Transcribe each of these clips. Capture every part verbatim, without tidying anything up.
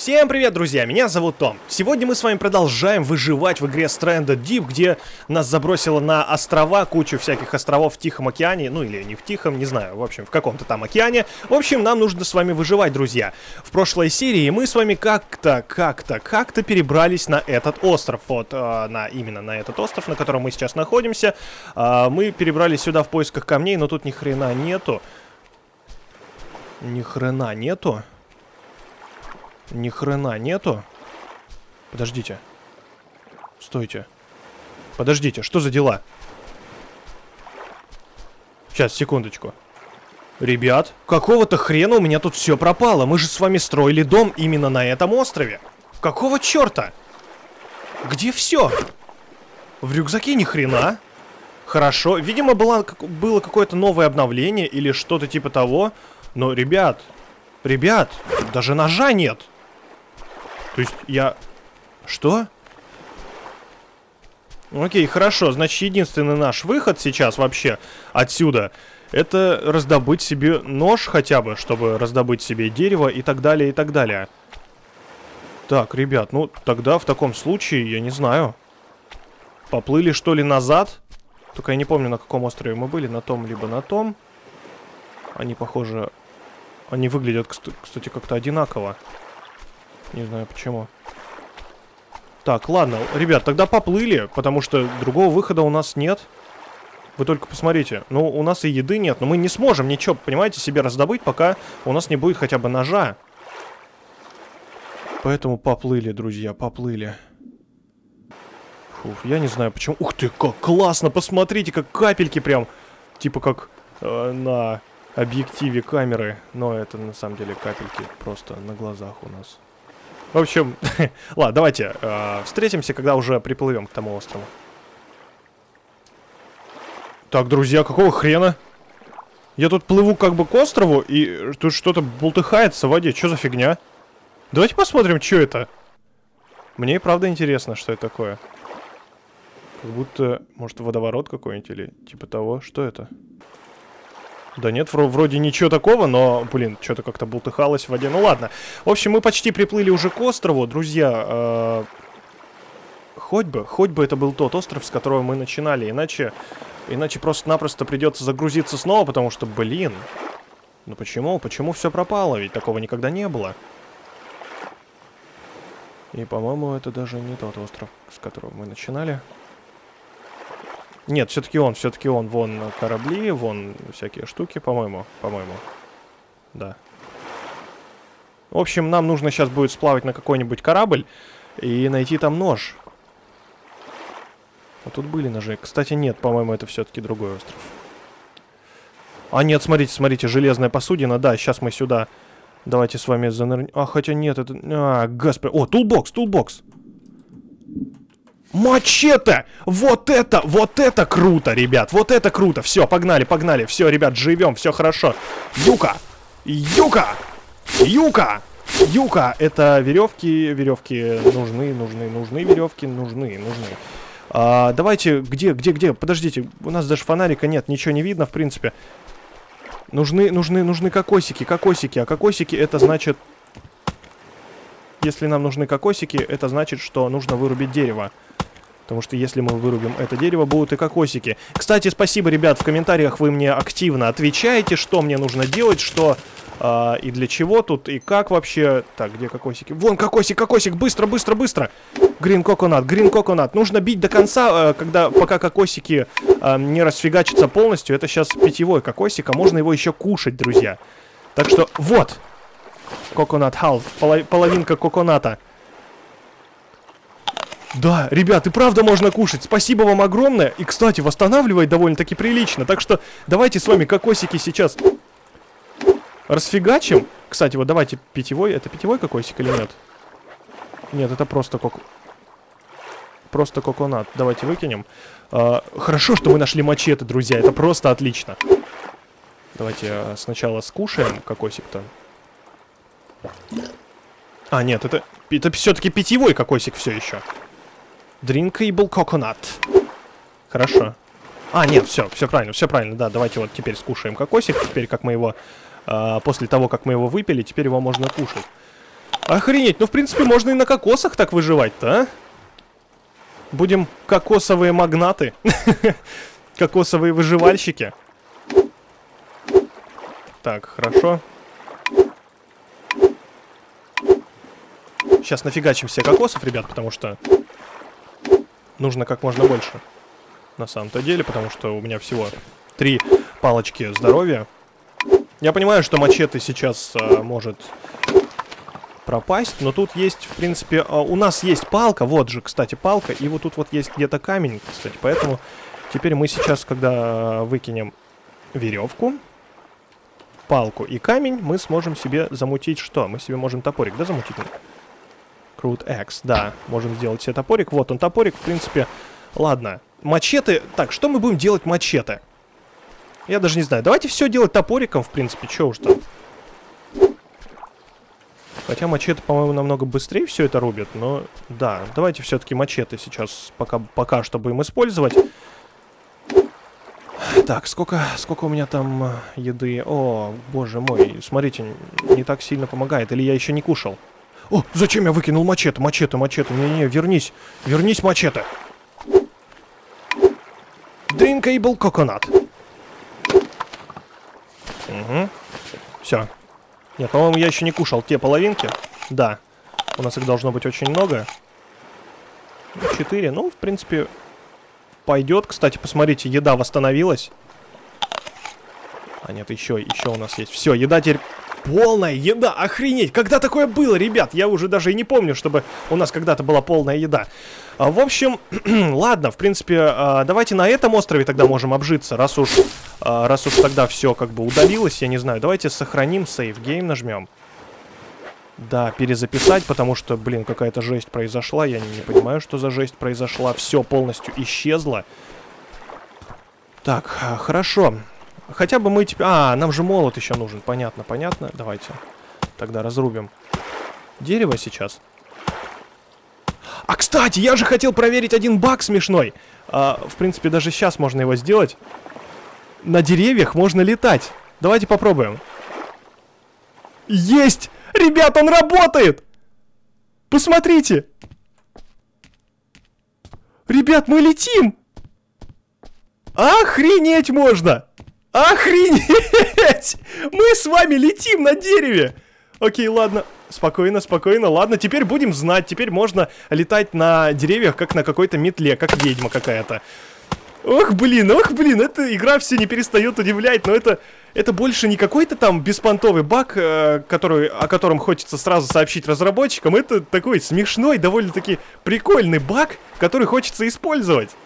Всем привет, друзья, меня зовут Том. Сегодня мы с вами продолжаем выживать в игре Stranded Deep, где нас забросило на острова, кучу всяких островов в Тихом океане, ну или не в Тихом, не знаю, в общем, в каком-то там океане. В общем, нам нужно с вами выживать, друзья. В прошлой серии мы с вами как-то, как-то, как-то перебрались на этот остров, вот, э, на, именно на этот остров, на котором мы сейчас находимся. Э, мы перебрались сюда в поисках камней, но тут ни хрена нету. Ни хрена нету. Ни хрена нету. Подождите. Стойте. Подождите, что за дела? Сейчас, секундочку. Ребят, какого-то хрена у меня тут все пропало. Мы же с вами строили дом именно на этом острове. Какого черта? Где все? В рюкзаке ни хрена. Хорошо. Видимо, было, было какое-то новое обновление или что-то типа того. Но, ребят... Ребят, даже ножа нет. То есть я... Что? Окей, хорошо. Значит, единственный наш выход сейчас вообще отсюда — это раздобыть себе нож хотя бы, чтобы раздобыть себе дерево и так далее, и так далее. Так, ребят, ну тогда в таком случае, я не знаю, поплыли что ли назад? Только я не помню, на каком острове мы были. На том, либо на том. Они, похоже... Они выглядят, кстати, как-то одинаково. Не знаю почему. Так, ладно, ребят, тогда поплыли, потому что другого выхода у нас нет. Вы только посмотрите. Ну, у нас и еды нет, но мы не сможем ничего, понимаете, себе раздобыть, пока у нас не будет хотя бы ножа. Поэтому поплыли, друзья, поплыли. Фух, я не знаю почему. Ух ты, как классно, посмотрите, как капельки прям. Типа как э, на... объективе камеры, но это на самом деле капельки просто на глазах у нас. В общем, ладно, давайте э, встретимся, когда уже приплывем к тому острову. Так, друзья, какого хрена? Я тут плыву как бы к острову, и тут что-то бултыхается в воде. Что за фигня? Давайте посмотрим, что это. Мне и правда интересно, что это такое. Как будто, может, водоворот какой-нибудь или типа того. Что это? Да нет, вроде ничего такого, но, блин, что-то как-то бултыхалось в воде. Ну ладно. В общем, мы почти приплыли уже к острову, друзья. Э... Хоть бы, хоть бы это был тот остров, с которого мы начинали. Иначе, иначе просто-напросто придется загрузиться снова, потому что, блин... Ну почему? Почему все пропало? Ведь такого никогда не было. И, по-моему, это даже не тот остров, с которого мы начинали. Нет, все-таки он, все-таки он. Вон корабли, вон всякие штуки, по-моему, по-моему. Да. В общем, нам нужно сейчас будет сплавать на какой-нибудь корабль и найти там нож. А тут были ножи. Кстати, нет, по-моему, это все-таки другой остров. А нет, смотрите, смотрите, железная посудина. Да, сейчас мы сюда... Давайте с вами занырнем. А, хотя нет, это... А, господи. О, тулбокс, тулбокс. Мачете! Вот это, вот это круто, ребят, вот это круто. Все, погнали, погнали, все, ребят, живем, все хорошо. Юка, юка, юка, юка. Это веревки, веревки нужны, нужны, нужны, веревки нужны, нужны. А, давайте, где, где, где? Подождите, у нас даже фонарика нет, ничего не видно, в принципе. Нужны, нужны, нужны кокосики, кокосики, а кокосики это значит, если нам нужны кокосики, это значит, что нужно вырубить дерево. Потому что если мы вырубим это дерево, будут и кокосики. Кстати, спасибо, ребят, в комментариях вы мне активно отвечаете, что мне нужно делать, что э, и для чего тут, и как вообще. Так, где кокосики? Вон кокосик, кокосик, быстро, быстро, быстро. Green coconut, green coconut. Нужно бить до конца, э, когда, пока кокосики э, не расфигачатся полностью. Это сейчас питьевой кокосик, а можно его еще кушать, друзья. Так что, вот. Coconut half, полов, половинка коконата. Да, ребят, и правда можно кушать. Спасибо вам огромное. И, кстати, восстанавливает довольно-таки прилично. Так что давайте с вами кокосики сейчас расфигачим. Кстати, вот давайте питьевой. Это питьевой кокосик или нет? Нет, это просто кок... Просто коконат. Давайте выкинем. А, хорошо, что мы нашли мачете, друзья. Это просто отлично. Давайте сначала скушаем кокосик-то. А, нет, это... Это все-таки питьевой кокосик все еще. Drinkable coconut. Хорошо. А, нет, все, все правильно, все правильно. Да, давайте вот теперь скушаем кокосик. Теперь, как мы его... Э, после того, как мы его выпили, теперь его можно кушать. Охренеть, ну в принципе можно и на кокосах так выживать-то, а? Будем кокосовые магнаты. Кокосовые выживальщики. Так, хорошо. Сейчас нафигачим себе кокосов, ребят, потому что нужно как можно больше. На самом-то деле, потому что у меня всего три палочки здоровья. Я понимаю, что мачете сейчас а, может пропасть, но тут есть, в принципе, а, у нас есть палка, вот же, кстати, палка, и вот тут вот есть где-то камень, кстати, поэтому теперь мы сейчас, когда выкинем веревку, палку и камень, мы сможем себе замутить что? Мы себе можем топорик, да, замутить? Крут Экс, да, можем сделать себе топорик, вот он топорик, в принципе, ладно. Мачете, так, что мы будем делать мачете? Я даже не знаю. Давайте все делать топориком, в принципе. Че уж там. Хотя мачете, по-моему, намного быстрее все это рубит. Но да, давайте все-таки мачете сейчас пока, пока что будем использовать. Так, сколько, сколько у меня там еды? О, боже мой, смотрите, не так сильно помогает. Или я еще не кушал? О, зачем я выкинул мачете? Мачете, мачете. Не-не, вернись. Вернись, мачете. Drinkable coconut. Угу. Все. Нет, по-моему, я еще не кушал те половинки. Да. У нас их должно быть очень много. Четыре. Ну, в принципе, пойдет. Кстати, посмотрите, еда восстановилась. А нет, еще, еще у нас есть. Все, еда теперь полная еда. Охренеть. Когда такое было, ребят? Я уже даже и не помню, чтобы у нас когда-то была полная еда. А, в общем, ладно, в принципе, а, давайте на этом острове тогда можем обжиться, раз уж... Раз уж тогда все как бы удалилось, я не знаю. Давайте сохраним сейв гейм, нажмем. Да, перезаписать, потому что, блин, какая-то жесть произошла. Я не, не понимаю, что за жесть произошла. Все полностью исчезло. Так, хорошо. Хотя бы мы теперь... А, нам же молот еще нужен. Понятно, понятно. Давайте тогда разрубим дерево сейчас. А, кстати, я же хотел проверить один баг смешной. А, в принципе, даже сейчас можно его сделать. На деревьях можно летать. Давайте попробуем. Есть! Ребят, он работает! Посмотрите! Ребят, мы летим! Охренеть можно! Охренеть! Мы с вами летим на дереве! Окей, ладно. Спокойно, спокойно. Ладно, теперь будем знать. Теперь можно летать на деревьях, как на какой-то метле, как ведьма какая-то. Ох, блин, ох, блин, эта игра все не перестает удивлять, но это, это больше не какой-то там беспонтовый баг, э, который, о котором хочется сразу сообщить разработчикам, это такой смешной, довольно-таки прикольный баг, который хочется использовать.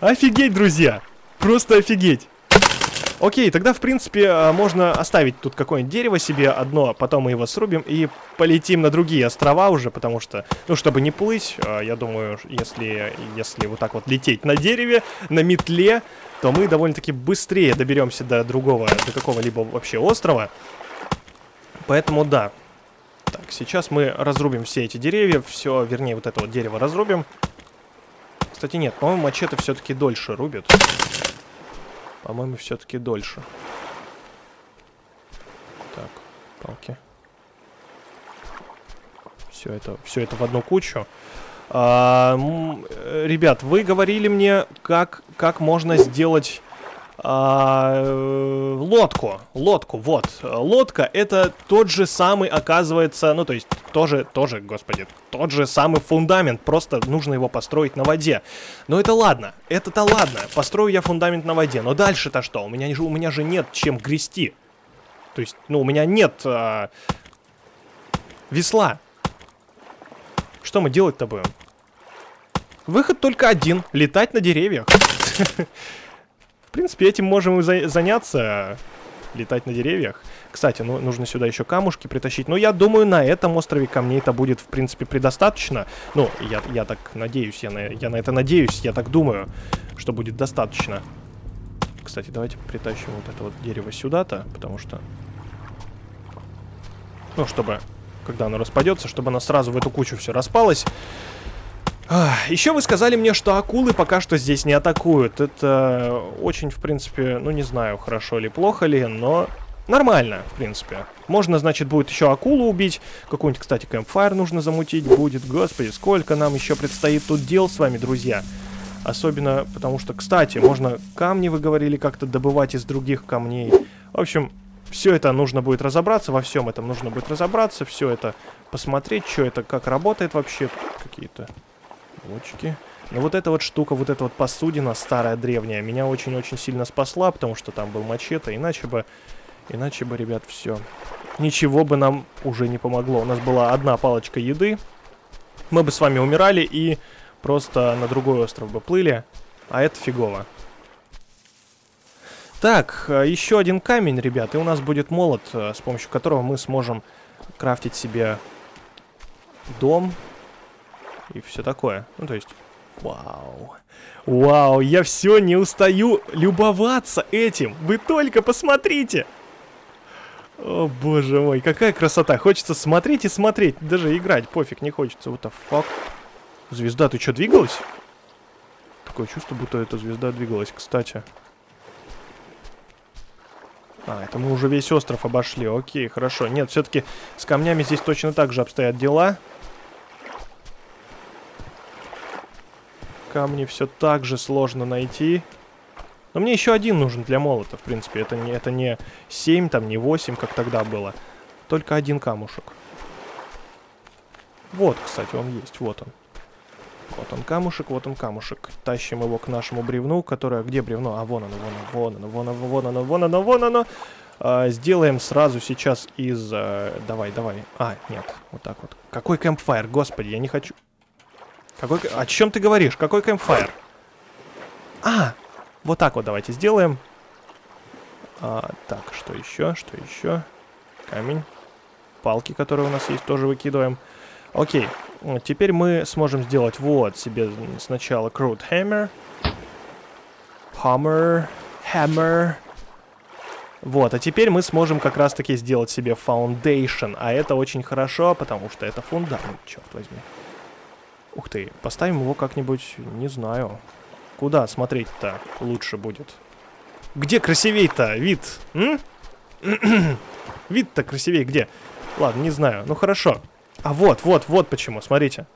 Офигеть, друзья, просто офигеть. Окей, тогда, в принципе, можно оставить тут какое-нибудь дерево себе одно, потом мы его срубим и полетим на другие острова уже, потому что, ну, чтобы не плыть, я думаю, если, если вот так вот лететь на дереве, на метле, то мы довольно-таки быстрее доберемся до другого, до какого-либо вообще острова. Поэтому да. Так, сейчас мы разрубим все эти деревья, все, вернее, вот это вот дерево разрубим. Кстати, нет, по-моему, мачете все-таки дольше рубит. По-моему, все-таки дольше. Так, палки. Все это, все это в одну кучу. А, ребят, вы говорили мне, как, как можно сделать а, лодку. Лодку, вот. Лодка — это тот же самый, оказывается, ну, то есть, тоже, тоже, господи, тот же самый фундамент, просто нужно его построить на воде. Но это ладно, это-то ладно, построю я фундамент на воде, но дальше-то что? У меня, у меня же нет чем грести. То есть, ну, у меня нет а, весла. Что мы делать-то будем? Выход только один, летать на деревьях. В принципе, этим можем и заняться, летать на деревьях. Кстати, ну, нужно сюда еще камушки притащить. Но я думаю, на этом острове камней-то будет, в принципе, предостаточно. Ну, я, я так надеюсь, я на, я на это надеюсь, я так думаю, что будет достаточно. Кстати, давайте притащим вот это вот дерево сюда-то, потому что... Ну, чтобы, когда оно распадется, чтобы оно сразу в эту кучу все распалось. Еще вы сказали мне, что акулы пока что здесь не атакуют. Это очень, в принципе, ну, не знаю, хорошо ли, плохо ли, но... Нормально, в принципе. Можно, значит, будет еще акулу убить. Какую-нибудь, кстати, кэмпфайр нужно замутить будет. Господи, сколько нам еще предстоит тут дел с вами, друзья. Особенно потому что, кстати, можно камни, вы говорили, как-то добывать из других камней. В общем, все это нужно будет разобраться. Во всем этом нужно будет разобраться. Все это посмотреть, что это, как работает вообще. Какие-то бочки. Но вот эта вот штука, вот эта вот посудина старая, древняя, меня очень-очень сильно спасла, потому что там был мачете, иначе бы... Иначе бы, ребят, все. Ничего бы нам уже не помогло. У нас была одна палочка еды. Мы бы с вами умирали и просто на другой остров бы плыли. А это фигово. Так, еще один камень, ребят. И у нас будет молот, с помощью которого мы сможем крафтить себе дом. И все такое. Ну, то есть... Вау. Вау, я все не устаю любоваться этим. Вы только посмотрите. О, боже мой, какая красота. Хочется смотреть и смотреть. Даже играть пофиг не хочется. What the fuck? Звезда, ты что, двигалась? Такое чувство, будто эта звезда двигалась, кстати. А, это мы уже весь остров обошли. Окей, хорошо. Нет, все-таки с камнями здесь точно так же обстоят дела. Камни все так же сложно найти. Но мне еще один нужен для молота, в принципе. Это не, это не семь, там, не восемь, как тогда было. Только один камушек. Вот, кстати, он есть. Вот он. Вот он камушек, вот он камушек. Тащим его к нашему бревну, которое... Где бревно? А, вон оно, вон оно, вон оно, вон оно, вон оно, вон оно. А, сделаем сразу сейчас из... А, давай, давай. А, нет. Вот так вот. Какой кэмпфайр? Господи, я не хочу... Какой... О чем ты говоришь? Какой кэмпфайр? А! Вот так вот давайте сделаем. А, так, что еще? Что еще? Камень. Палки, которые у нас есть, тоже выкидываем. Окей. Теперь мы сможем сделать вот себе сначала crude hammer. Hammer. Hammer. Вот, а теперь мы сможем как раз-таки сделать себе foundation. А это очень хорошо, потому что это фундамент, черт возьми. Ух ты, поставим его как-нибудь, не знаю. Куда смотреть-то лучше будет? Где красивей-то вид? Вид-то красивей где? Ладно, не знаю, ну хорошо. А вот, вот, вот почему, смотрите.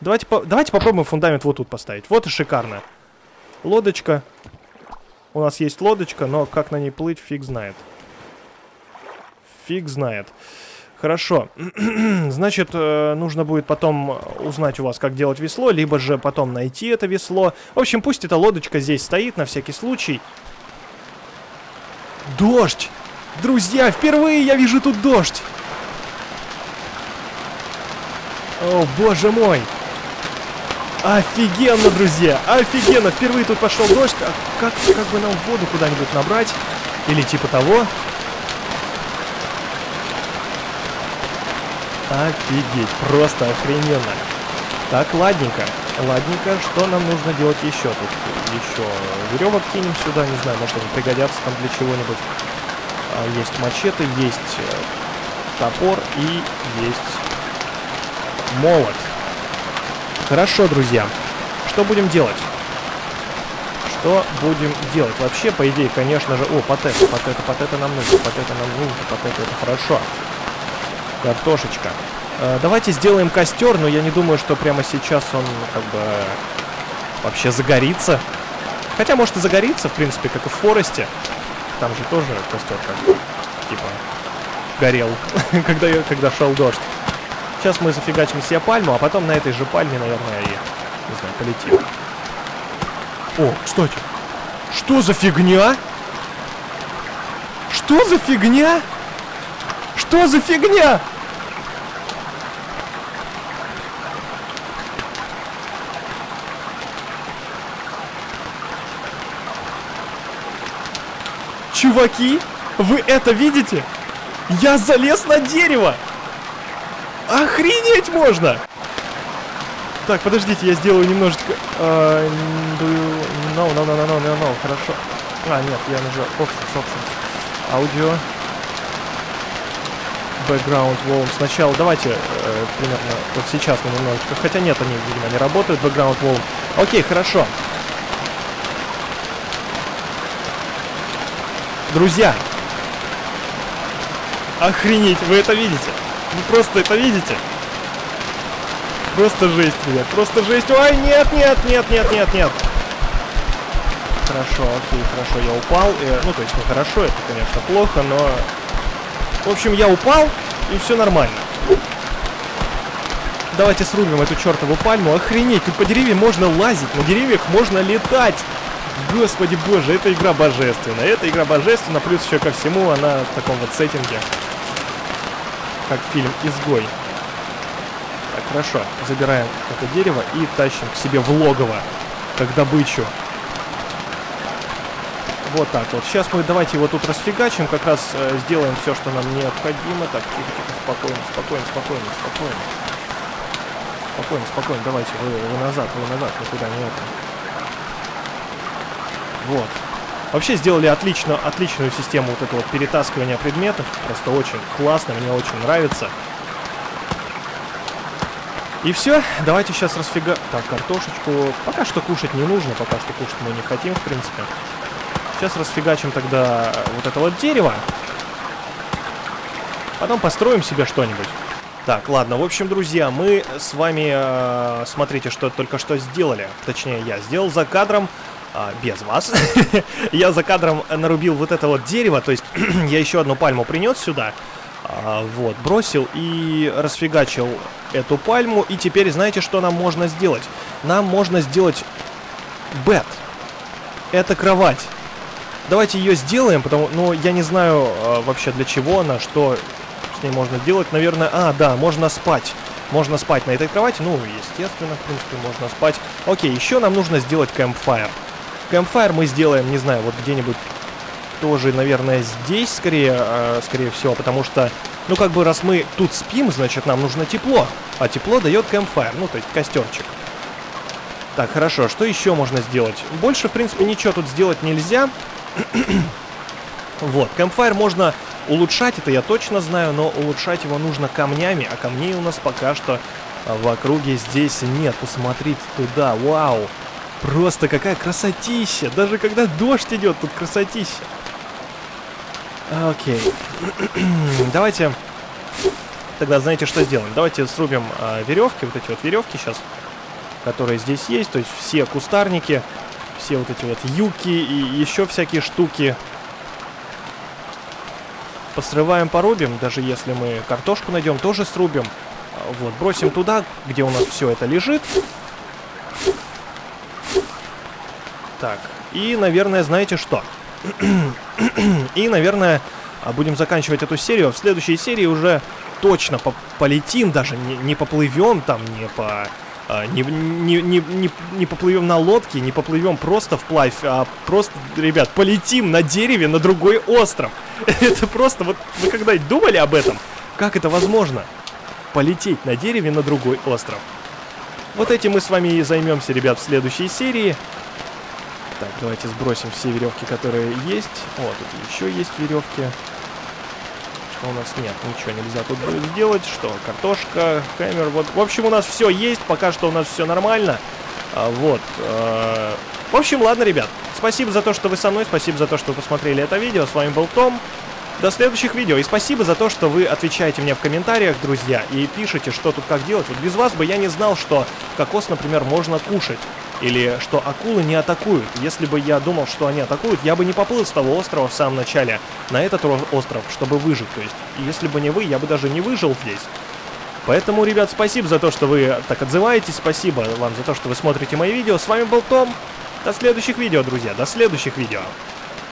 Давайте, по давайте попробуем фундамент вот тут поставить. Вот и шикарно. Лодочка. У нас есть лодочка, но как на ней плыть, фиг знает. Фиг знает. Хорошо, значит, нужно будет потом узнать у вас, как делать весло, либо же потом найти это весло. В общем, пусть эта лодочка здесь стоит на всякий случай. Дождь! Друзья, впервые я вижу тут дождь! О, боже мой! Офигенно, друзья! Офигенно! Впервые тут пошел дождь. А как, как бы нам воду куда-нибудь набрать? Или типа того? Офигеть, просто охрененно. Так, ладненько. Ладненько, что нам нужно делать еще тут? Еще веревок кинем сюда, не знаю, может они пригодятся там для чего-нибудь. Есть мачете, есть топор и есть молот. Хорошо, друзья. Что будем делать? Что будем делать? Вообще, по идее, конечно же... О, потета, потета, потета нам нужно, потета нам нужно, потета, это хорошо. Картошечка. Э, давайте сделаем костер, но я не думаю, что прямо сейчас он как бы вообще загорится. Хотя, может, и загорится, в принципе, как и в Форесте. Там же тоже костер как бы, типа, горел, когда, когда шел дождь. Сейчас мы зафигачим себе пальму, а потом на этой же пальме, наверное, и, не знаю, полетим. О, кстати. Что за фигня? Что за фигня? Что за фигня? Чуваки, вы это видите? Я залез на дерево! Охренеть можно! Так, подождите, я сделаю немножечко... Uh, no, no, no, no, no, no, no, хорошо. А, нет, я нажал options, options. Аудио. Background Volume. Сначала давайте э, примерно вот сейчас мы немножечко... Хотя нет, они, видимо, не работают. Background Volume. Окей, хорошо. Друзья, Охренеть, вы это видите? Вы просто это видите? Просто жесть, ребят, просто жесть. Ой, нет, нет, нет, нет, нет, нет. Хорошо, окей, хорошо, я упал. И, ну, то есть, не хорошо, это, конечно, плохо, но... В общем, я упал, и все нормально. Давайте срубим эту чертову пальму. Охренеть, тут по деревьям можно лазить, на деревьях можно летать. Господи боже, эта игра божественна. Эта игра божественна, плюс еще ко всему она в таком вот сеттинге. Как фильм «Изгой». Так, хорошо, забираем это дерево и тащим к себе в логово, как добычу. Вот так вот. Сейчас мы давайте его тут расфигачим, как раз э, сделаем все, что нам необходимо. Так, тихо-тихо, спокойно, спокойно, спокойно, спокойно. Спокойно, спокойно, давайте, вы, вы назад, вы назад, никуда не это. Вот. Вообще сделали отлично, отличную систему вот этого вот перетаскивания предметов. Просто очень классно, мне очень нравится. И все, давайте сейчас расфига... Так, картошечку пока что кушать не нужно, пока что кушать мы не хотим, в принципе. Сейчас расфигачим тогда вот это вот дерево. Потом построим себе что-нибудь. Так, ладно, в общем, друзья, мы с вами, э, смотрите, что только что сделали. Точнее, я сделал за кадром, э, без вас. Я за кадром нарубил вот это вот дерево, то есть я еще одну пальму принес сюда. Э, вот, бросил и расфигачил эту пальму. И теперь, знаете, что нам можно сделать? Нам можно сделать бед. Это кровать. Давайте ее сделаем, потому что, ну, я не знаю э, вообще для чего она, что с ней можно делать. Наверное, а, да, можно спать. Можно спать на этой кровати, ну, естественно, в принципе, можно спать. Окей, еще нам нужно сделать кэмпфайр. Кэмпфайр мы сделаем, не знаю, вот где-нибудь тоже, наверное, здесь, скорее, э, скорее всего, потому что, ну, как бы, раз мы тут спим, значит, нам нужно тепло. А тепло дает кэмпфайр, ну, то есть костерчик. Так, хорошо, что еще можно сделать? Больше, в принципе, ничего тут сделать нельзя. Вот, кэмпфайр можно улучшать, это я точно знаю, но улучшать его нужно камнями, а камней у нас пока что в округе здесь нет. Посмотрите туда, вау, просто какая красотища, даже когда дождь идет, тут красотища. Окей, давайте тогда, знаете, что сделаем? Давайте срубим э, веревки, вот эти вот веревки сейчас, которые здесь есть, то есть все кустарники. Все вот эти вот юки и еще всякие штуки. Посрываем, порубим. Даже если мы картошку найдем, тоже срубим. Вот, бросим туда, где у нас все это лежит. Так, и, наверное, знаете что? И, наверное, будем заканчивать эту серию. В следующей серии уже точно полетим, даже не, не поплывем там, не по... Не, не, не, не, не поплывем на лодке, не поплывем просто вплавь, а просто, ребят, полетим на дереве на другой остров. Это просто, вот вы когда-нибудь думали об этом? Как это возможно? Полететь на дереве на другой остров. Вот этим мы с вами и займемся, ребят, в следующей серии. Так, давайте сбросим все веревки, которые есть. О, тут еще есть веревки. У нас нет, ничего нельзя тут будет сделать. Что, картошка, хэммер, вот. В общем, у нас все есть, пока что у нас все нормально. а, Вот а... В общем, ладно, ребят. Спасибо за то, что вы со мной, спасибо за то, что вы посмотрели это видео. С вами был Том. До следующих видео. И спасибо за то, что вы отвечаете мне в комментариях, друзья. И пишите, что тут как делать. Вот без вас бы я не знал, что кокос, например, можно кушать. Или что акулы не атакуют. Если бы я думал, что они атакуют, я бы не поплыл с того острова в самом начале на этот остров, чтобы выжить. То есть, если бы не вы, я бы даже не выжил здесь. Поэтому, ребят, спасибо за то, что вы так отзываетесь. Спасибо вам за то, что вы смотрите мои видео. С вами был Том. До следующих видео, друзья. До следующих видео.